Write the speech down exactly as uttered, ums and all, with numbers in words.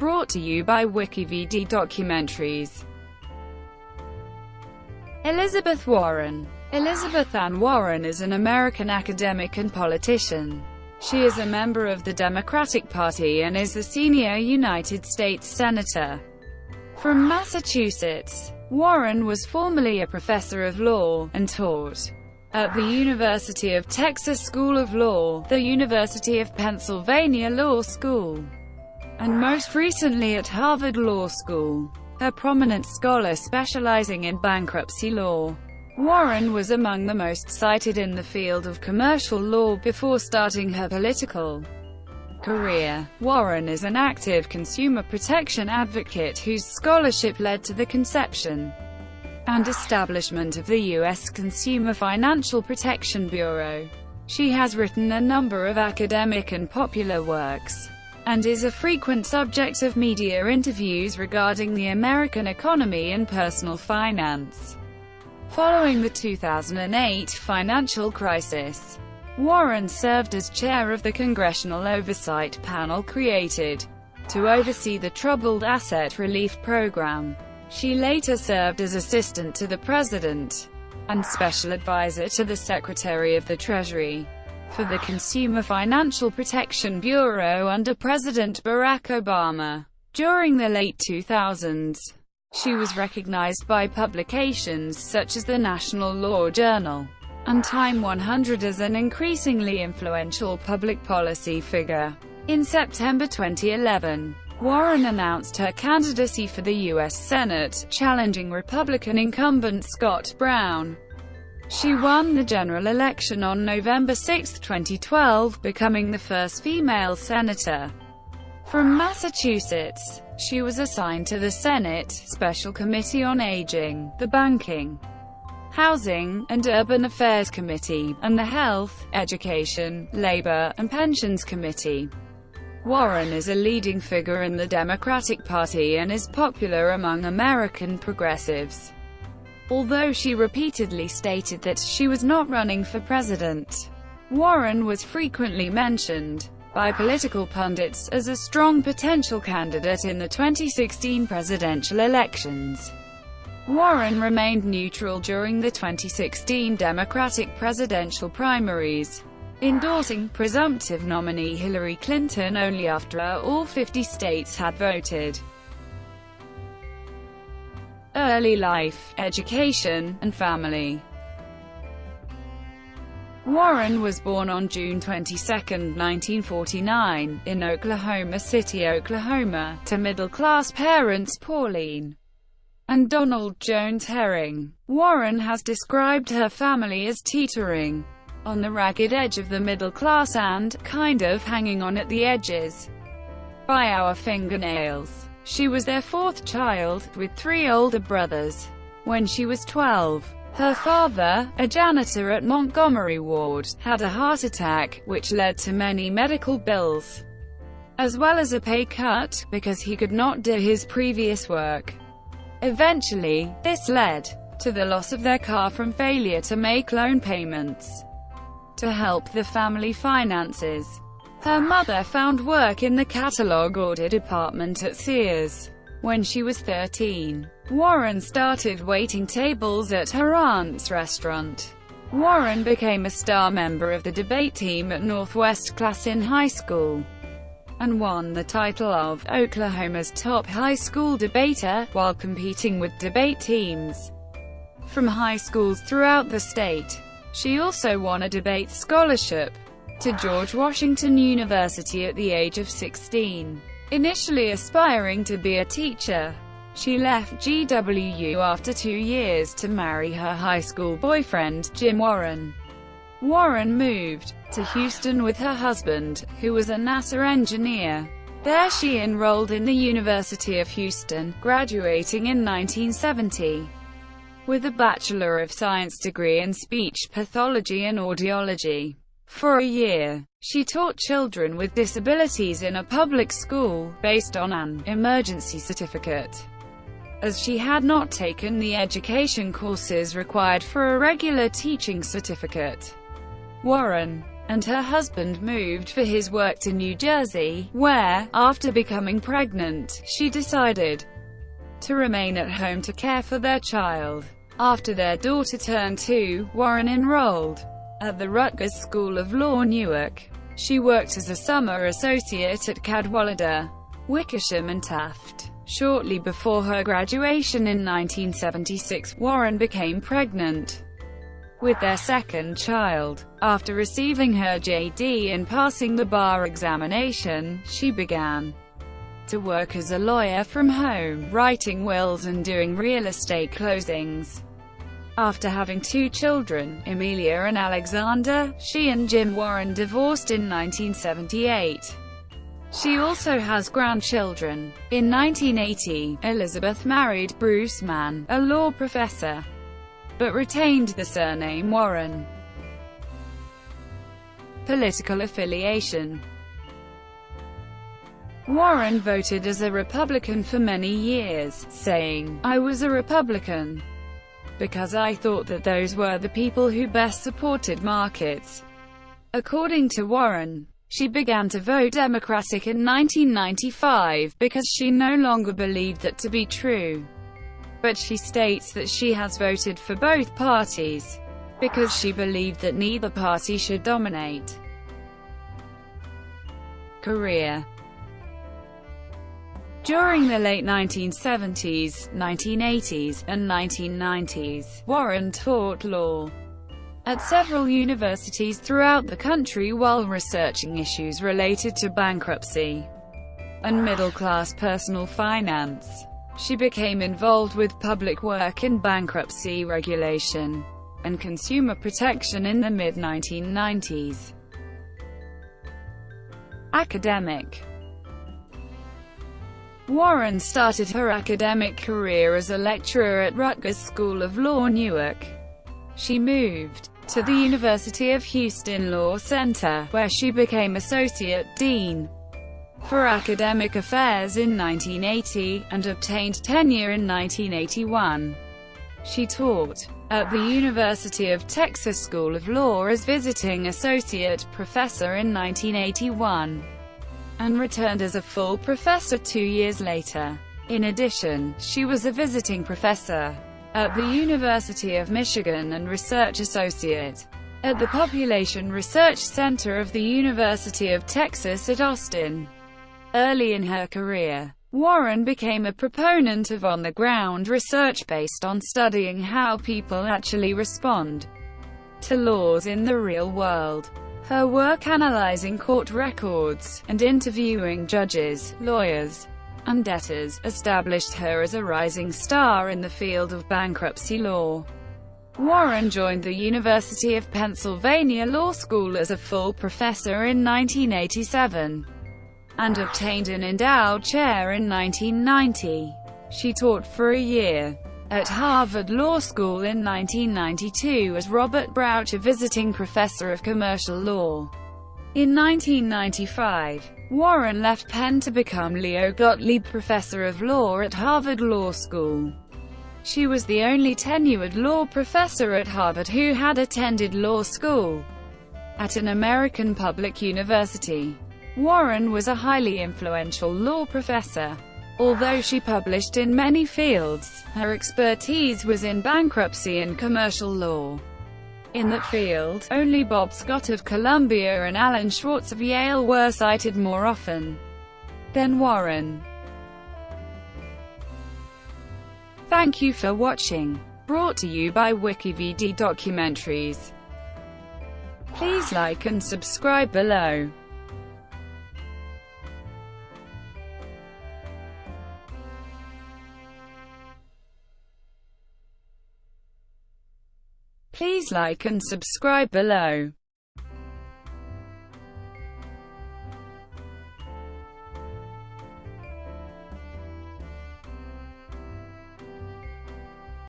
Brought to you by WikiVidi Documentaries. Elizabeth Warren. Elizabeth Ann Warren is an American academic and politician. She is a member of the Democratic Party and is a senior United States Senator from Massachusetts. Warren was formerly a professor of law, and taught at the University of Texas School of Law, the University of Pennsylvania Law School, and most recently at Harvard Law School. A prominent scholar specializing in bankruptcy law, Warren was among the most cited in the field of commercial law before starting her political career. Warren is an active consumer protection advocate whose scholarship led to the conception and establishment of the U S Consumer Financial Protection Bureau. She has written a number of academic and popular works, and is a frequent subject of media interviews regarding the American economy and personal finance. Following the two thousand eight financial crisis, Warren served as chair of the Congressional Oversight Panel created to oversee the Troubled Asset Relief Program. She later served as assistant to the president and special advisor to the Secretary of the Treasury for the Consumer Financial Protection Bureau under President Barack Obama. During the late two thousands, she was recognized by publications such as the National Law Journal and Time one hundred as an increasingly influential public policy figure. In September twenty eleven, Warren announced her candidacy for the U S Senate, challenging Republican incumbent Scott Brown. She won the general election on November sixth twenty twelve, becoming the first female senator from Massachusetts. She was assigned to the Senate Special Committee on Aging, the Banking, Housing, and Urban Affairs Committee, and the Health, Education, Labor, and Pensions Committee. Warren is a leading figure in the Democratic Party and is popular among American progressives, although she repeatedly stated that she was not running for president. Warren was frequently mentioned by political pundits as a strong potential candidate in the twenty sixteen presidential elections. Warren remained neutral during the twenty sixteen Democratic presidential primaries, endorsing presumptive nominee Hillary Clinton only after all fifty states had voted. Early life, education, and family. Warren was born on June twenty-second nineteen forty-nine, in Oklahoma City, Oklahoma, to middle-class parents Pauline and Donald Jones Herring. Warren has described her family as teetering on the ragged edge of the middle class and kind of hanging on at the edges by our fingernails. She was their fourth child, with three older brothers. When she was twelve, her father, a janitor at Montgomery Ward, had a heart attack, which led to many medical bills, as well as a pay cut, because he could not do his previous work. Eventually, this led to the loss of their car from failure to make loan payments to help the family finances. Her mother found work in the catalog order department at Sears. When she was thirteen, Warren started waiting tables at her aunt's restaurant. Warren became a star member of the debate team at Northwest Classin High School and won the title of Oklahoma's top high school debater, while competing with debate teams from high schools throughout the state. She also won a debate scholarship to George Washington University at the age of sixteen. Initially aspiring to be a teacher, she left G W U after two years to marry her high school boyfriend, Jim Warren. Warren moved to Houston with her husband, who was a NASA engineer. There she enrolled in the University of Houston, graduating in nineteen seventy with a Bachelor of Science degree in speech pathology and audiology. For a year, she taught children with disabilities in a public school, based on an emergency certificate, as she had not taken the education courses required for a regular teaching certificate. Warren and her husband moved for his work to New Jersey, where, after becoming pregnant, she decided to remain at home to care for their child. After their daughter turned two, Warren enrolled at the Rutgers School of Law Newark. She worked as a summer associate at Cadwallader, Wickersham and Taft. Shortly before her graduation in nineteen seventy-six, Warren became pregnant with their second child. After receiving her J D and passing the bar examination, she began to work as a lawyer from home, writing wills and doing real estate closings. After having two children, Amelia and Alexander, she and Jim Warren divorced in nineteen seventy-eight. She also has grandchildren. In nineteen eighty, Elizabeth married Bruce Mann, a law professor, but retained the surname Warren. Political affiliation. Warren voted as a Republican for many years, saying, "I was a Republican because I thought that those were the people who best supported markets." According to Warren, she began to vote Democratic in nineteen ninety-five, because she no longer believed that to be true. But she states that she has voted for both parties, because she believed that neither party should dominate. Career. During the late nineteen seventies, nineteen eighties, and nineteen nineties, Warren taught law at several universities throughout the country while researching issues related to bankruptcy and middle-class personal finance. She became involved with public work and bankruptcy regulation and consumer protection in the mid nineteen nineties. Academic. Warren started her academic career as a lecturer at Rutgers School of Law Newark. She moved to the University of Houston Law Center, where she became Associate Dean for Academic Affairs in nineteen eighty, and obtained tenure in nineteen eighty-one. She taught at the University of Texas School of Law as Visiting Associate Professor in nineteen eighty-one. And returned as a full professor two years later. In addition, she was a visiting professor at the University of Michigan and research associate at the Population Research Center of the University of Texas at Austin. Early in her career, Warren became a proponent of on-the-ground research based on studying how people actually respond to laws in the real world. Her work analyzing court records and interviewing judges, lawyers, and debtors established her as a rising star in the field of bankruptcy law. Warren joined the University of Pennsylvania Law School as a full professor in nineteen eighty-seven and obtained an endowed chair in nineteen ninety. She taught for a year at Harvard Law School in nineteen ninety-two as Robert Brouch, a visiting professor of commercial law. In nineteen ninety-five, Warren left Penn to become Leo Gottlieb Professor of Law at Harvard Law School. She was the only tenured law professor at Harvard who had attended law school at an American public university. Warren was a highly influential law professor. Although she published in many fields, her expertise was in bankruptcy and commercial law. In that field, only Bob Scott of Columbia and Alan Schwartz of Yale were cited more often than Warren. Thank you for watching. Brought to you by WikiVidi Documentaries. Please like and subscribe below. Please like and subscribe below.